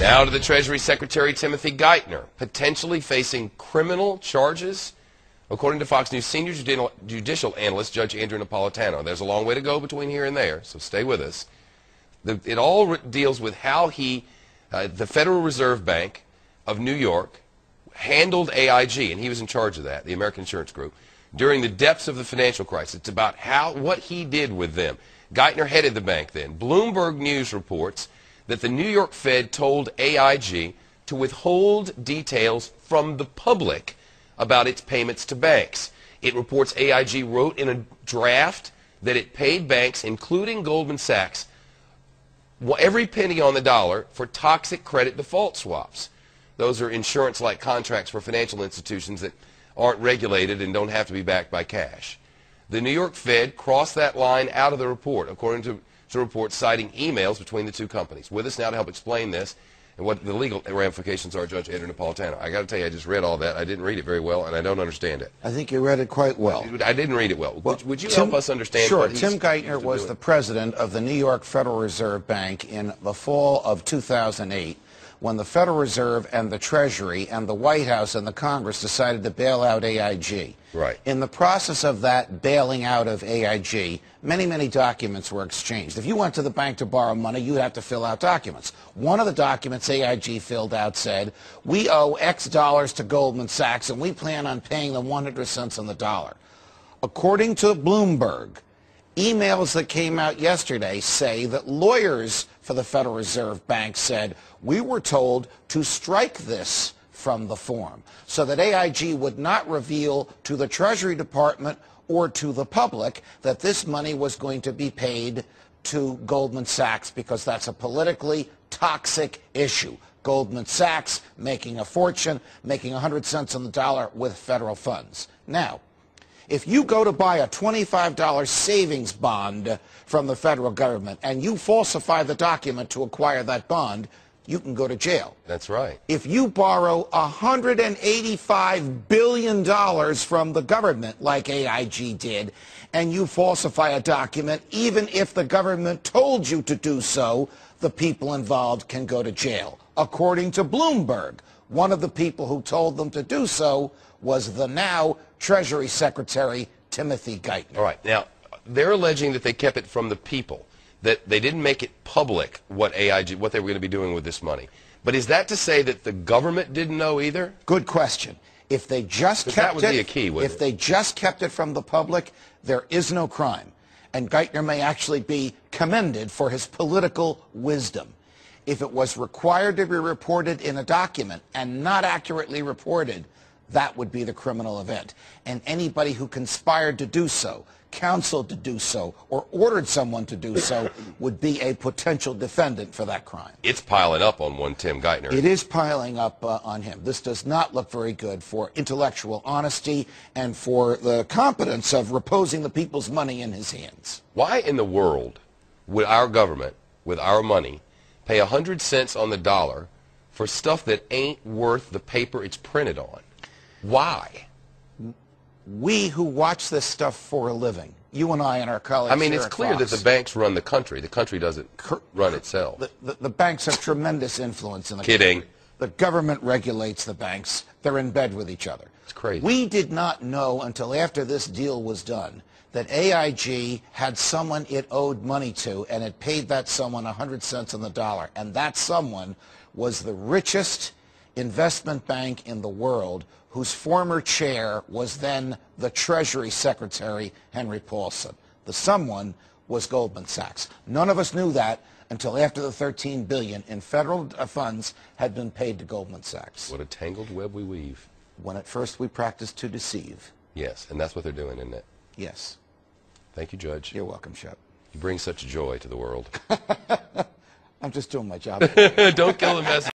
Now to the Treasury Secretary Timothy Geithner, potentially facing criminal charges, according to Fox News senior judicial analyst Judge Andrew Napolitano. There's a long way to go between here and there, so stay with us. It all deals with how the Federal Reserve Bank of New York handled AIG, and he was in charge of that, the American Insurance Group, during the depths of the financial crisis. It's about what he did with them. Geithner headed the bank then. Bloomberg News reports that the New York Fed told AIG to withhold details from the public about its payments to banks. It reports AIG wrote in a draft that it paid banks, including Goldman Sachs, every penny on the dollar for toxic credit default swaps. Those are insurance-like contracts for financial institutions that aren't regulated and don't have to be backed by cash. The New York Fed crossed that line out of the report, according to reports citing emails between the two companies. With us now to help explain this and what the legal ramifications are, Judge Andrew Napolitano. I got to tell you, I just read all that. I didn't read it very well, and I don't understand it. I think you read it quite well. I didn't read it well. Would you help us understand? Sure. Tim Geithner was the president of the New York Federal Reserve Bank in the fall of 2008, when the Federal Reserve and the Treasury and the White House and the Congress decided to bail out AIG. Right. In the process of that bailing out of AIG, many, many documents were exchanged. If you went to the bank to borrow money, you'd have to fill out documents. One of the documents AIG filled out said, we owe X dollars to Goldman Sachs, and we plan on paying them 100 cents on the dollar. According to Bloomberg, emails that came out yesterday say that lawyers for the Federal Reserve Bank said, we were told to strike this from the form so that AIG would not reveal to the Treasury Department or to the public that this money was going to be paid to Goldman Sachs, because that's a politically toxic issue. Goldman Sachs making a fortune, making 100 cents on the dollar with federal funds. Now, if you go to buy a $25 savings bond from the federal government and you falsify the document to acquire that bond, you can go to jail. That's right. If you borrow $185 billion from the government, like AIG did, and you falsify a document, even if the government told you to do so, the people involved can go to jail. According to Bloomberg, one of the people who told them to do so was the now Treasury Secretary Timothy Geithner. All right. Now, they're alleging that they kept it from the people, that they didn't make it public what they were going to be doing with this money. But is that to say that the government didn't know either? Good question. If they just kept that would be a key, wouldn't it? If they just kept it from the public, there is no crime. And Geithner may actually be commended for his political wisdom. If it was required to be reported in a document and not accurately reported, that would be the criminal event. And anybody who conspired to do so, counseled to do so, or ordered someone to do so would be a potential defendant for that crime. It's piling up on one Tim Geithner. It is piling up on him. This does not look very good for intellectual honesty and for the competence of reposing the people's money in his hands. Why in the world would our government, with our money, pay 100 cents on the dollar for stuff that ain't worth the paper it's printed on? Why? We who watch this stuff for a living, you and I and our colleagues. I mean, it's clear that the banks run the country. The country doesn't run itself. The banks have tremendous influence in the country. Kidding. The government regulates the banks. They're in bed with each other. It's crazy. We did not know until after this deal was done that AIG had someone it owed money to, and it paid that someone 100 cents on the dollar. And that someone was the richest investment bank in the world, whose former chair was then the Treasury Secretary, Henry Paulson. The someone was Goldman Sachs. None of us knew that until after the $13 billion in federal funds had been paid to Goldman Sachs. What a tangled web we weave. When at first we practice to deceive. Yes, and that's what they're doing, isn't it? Yes. Thank you, Judge. You're welcome, Shep. You bring such joy to the world. I'm just doing my job. Don't kill the message.